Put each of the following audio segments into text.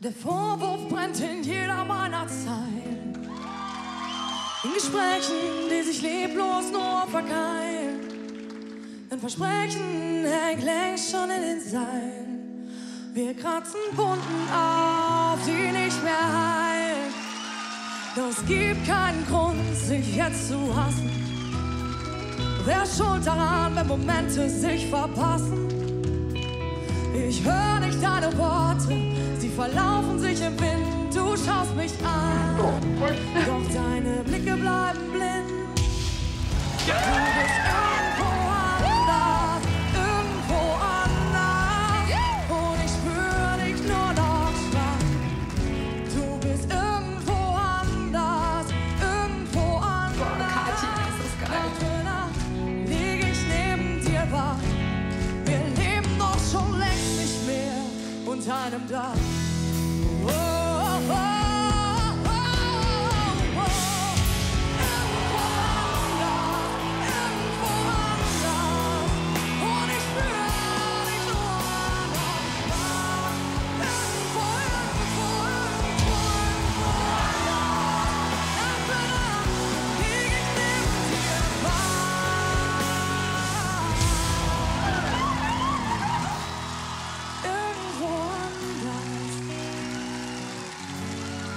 Der Vorwurf brennt in jeder meiner Zeilen, in Gesprächen, die sich leblos nur verkeilen. Ein Versprechen hängt längst schon in den Seilen. Wir kratzen Wunden auf, die nicht mehr heilen. Doch es gibt keinen Grund, sich jetzt zu hassen. Wer ist schuld daran, wenn Momente sich verpassen? Ich höre nicht deine Worte, sie verlaufen sich im Wind. Du schaust mich an, doch deine Blicke bleiben blind. Du bist irgendwo anders, und ich spüre dich nur noch schwach. Du bist irgendwo anders, irgendwo anders. Boah, Kathi, das ist geil. Nacht für Nacht lieg ich neben dir wach. Wir leben doch schon längst nicht mehr unter einem Dach. Whoa.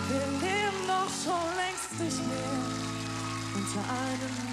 Wir leben doch schon längst nicht mehr unter einem